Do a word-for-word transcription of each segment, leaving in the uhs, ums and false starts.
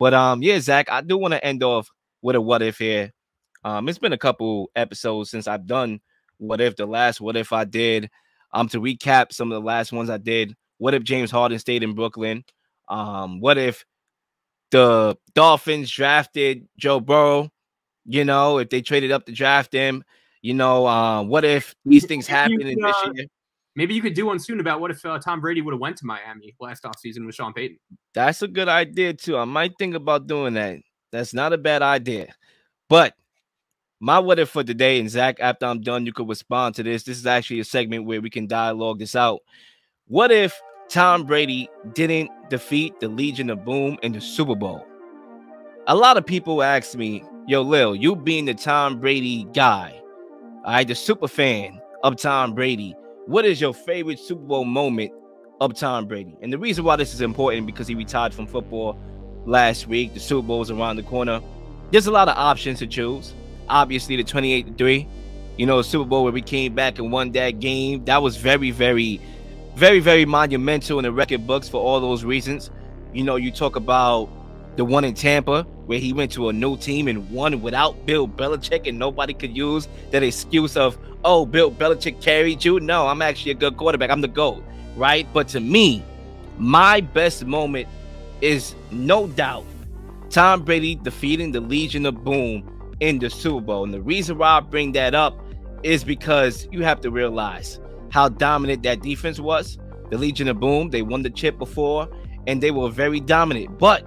But um, yeah, Zach, I do want to end off with a what if here. Um, it's been a couple episodes since I've done what if. The last what if I did, um, to recap some of the last ones I did. What if James Harden stayed in Brooklyn? Um, what if the Dolphins drafted Joe Burrow? You know, if they traded up to draft him, you know, uh, what if these things happen in this year? Maybe you could do one soon about what if uh, Tom Brady would have went to Miami last offseason with Sean Payton. That's a good idea, too. I might think about doing that. That's not a bad idea. But my what if for today, and Zach, after I'm done, you could respond to this. This is actually a segment where we can dialogue this out. What if Tom Brady didn't defeat the Legion of Boom in the Super Bowl? A lot of people ask me, yo, Lil, you being the Tom Brady guy, all right, the super fan of Tom Brady, what is your favorite Super Bowl moment of Tom Brady? And the reason why this is important, because he retired from football last week. The Super Bowl is around the corner. There's a lot of options to choose. Obviously, the twenty-eight to three, you know, Super Bowl where we came back and won that game. That was very, very, very, very monumental in the record books for all those reasons. You know, you talk about the one in Tampa where he went to a new team and won without Bill Belichick, and nobody could use that excuse of, oh, Bill Belichick carried you. No, I'm actually a good quarterback. I'm the GOAT, right? But to me, my best moment is no doubt Tom Brady defeating the Legion of Boom in the Super Bowl. And the reason why I bring that up is because you have to realize how dominant that defense was. The Legion of Boom, they won the chip before, and they were very dominant. But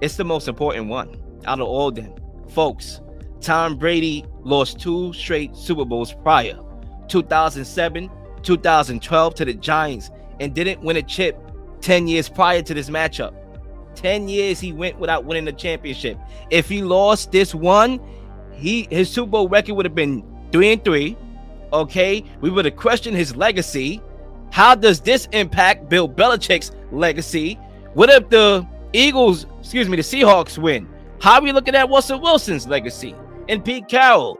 it's the most important one out of all them. Folks, Tom Brady lost two straight Super Bowls prior, two thousand seven, two thousand twelve to the Giants, and didn't win a chip ten years prior to this matchup. ten years he went without winning a championship. If he lost this one, he his Super Bowl record would have been three and three. Okay, we would have questioned his legacy. How does this impact Bill Belichick's legacy? What if the Eagles, excuse me, the Seahawks win? How are we looking at Russell Wilson's legacy? And Pete Carroll,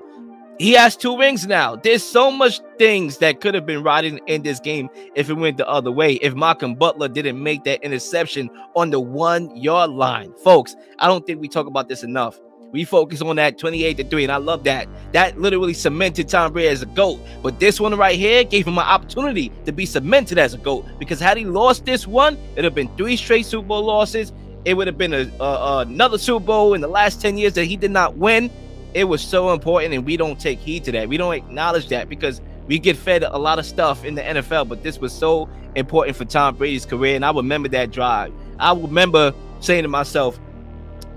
he has two rings now. There's so much things that could have been riding in this game if it went the other way. If Malcolm Butler didn't make that interception on the one-yard line. Folks, I don't think we talk about this enough. We focus on that twenty-eight to three, and I love that. That literally cemented Tom Brady as a GOAT. But this one right here gave him an opportunity to be cemented as a GOAT, because had he lost this one, it would have been three straight Super Bowl losses. It would have been a, a, another Super Bowl in the last ten years that he did not win. It was so important, and we don't take heed to that. We don't acknowledge that because we get fed a lot of stuff in the N F L, but this was so important for Tom Brady's career, and I remember that drive. I remember saying to myself,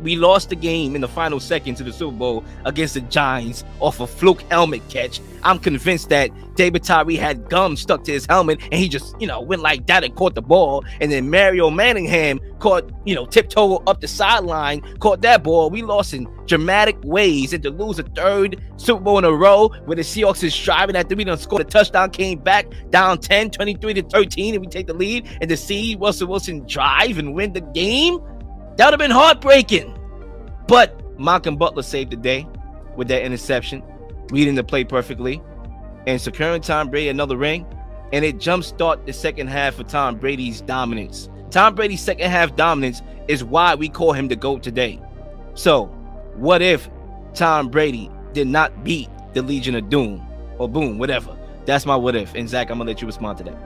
we lost the game in the final second to the Super Bowl against the Giants off a fluke helmet catch. I'm convinced that David Tyree had gum stuck to his helmet, and he just, you know, went like that and caught the ball. And then Mario Manningham caught, you know, tiptoe up the sideline, caught that ball. We lost in dramatic ways, and to lose a third Super Bowl in a row where the Seahawks is striving after we done scored a touchdown, came back down ten, twenty-three to thirteen, and we take the lead, and to see Russell Wilson drive and win the game, that would have been heartbreaking. But Malcolm Butler saved the day with that interception, reading the play perfectly, and securing Tom Brady another ring. And it jumpstart the second half for Tom Brady's dominance. Tom Brady's second half dominance is why we call him the GOAT today. So what if Tom Brady did not beat the Legion of Doom or Boom, whatever? That's my what if. And Zach, I'm going to let you respond to that.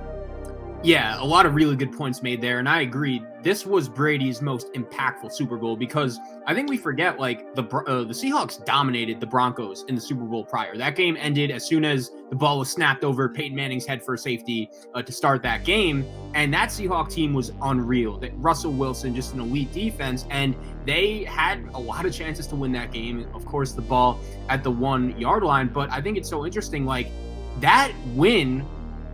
Yeah, a lot of really good points made there, and I agree. This was Brady's most impactful Super Bowl, because I think we forget, like, the uh, the Seahawks dominated the Broncos in the Super Bowl prior. That game ended as soon as the ball was snapped over Peyton Manning's head for safety uh, to start that game, and that Seahawks team was unreal. That Russell Wilson, just an elite defense, and they had a lot of chances to win that game. Of course, the ball at the one-yard line, but I think it's so interesting, like, that win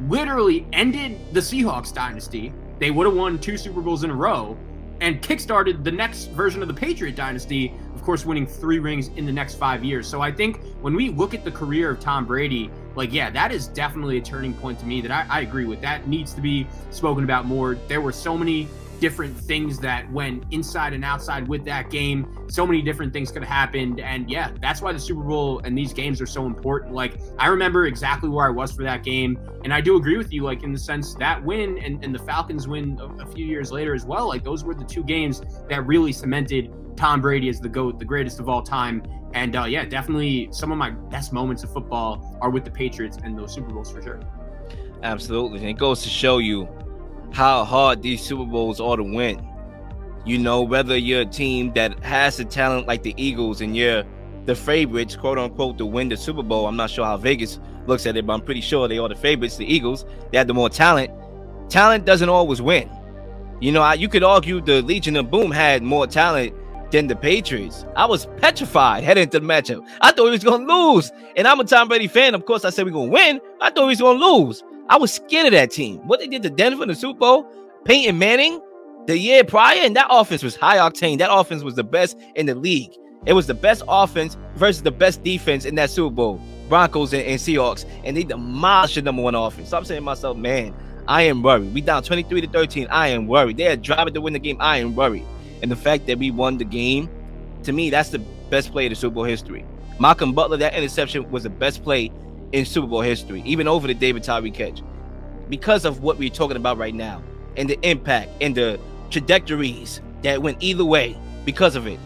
literally ended the Seahawks dynasty. They would have won two Super Bowls in a row and kickstarted the next version of the Patriot dynasty, of course, winning three rings in the next five years. So I think when we look at the career of Tom Brady, like, yeah, that is definitely a turning point to me that I, I agree with. That needs to be spoken about more. There were so many different things that went inside and outside with that game. So many different things could have happened. And yeah, that's why the Super Bowl and these games are so important. Like, I remember exactly where I was for that game. And I do agree with you, like, in the sense that win and, and the Falcons win a, a few years later as well, like, those were the two games that really cemented Tom Brady as the GOAT, the greatest of all time. And uh, yeah, definitely some of my best moments of football are with the Patriots and those Super Bowls for sure. Absolutely. And it goes to show you how hard these Super Bowls are to win. You know, whether you're a team that has the talent like the Eagles and you're the favorites, quote unquote, to win the Super Bowl. I'm not sure how Vegas looks at it, but I'm pretty sure they are the favorites, the Eagles. They had the more talent. Talent doesn't always win. You know, I, you could argue the Legion of Boom had more talent than the Patriots. I was petrified heading into the matchup. I thought he was going to lose. And I'm a Tom Brady fan. Of course, I said we're going to win. I thought he was going to lose. I was scared of that team. What they did to Denver in the Super Bowl, Peyton Manning the year prior, and that offense was high octane. That offense was the best in the league. It was the best offense versus the best defense in that Super Bowl, Broncos and, and Seahawks, and they demolished the number one offense. So I'm saying to myself, man, I am worried. We down twenty-three to thirteen. I am worried. They are driving to win the game. I am worried. And the fact that we won the game, to me, that's the best play in Super Bowl history. Malcolm Butler, that interception was the best play in Super Bowl history, even over the David Tyree catch, because of what we're talking about right now and the impact and the trajectories that went either way because of it.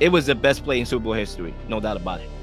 It was the best play in Super Bowl history, no doubt about it.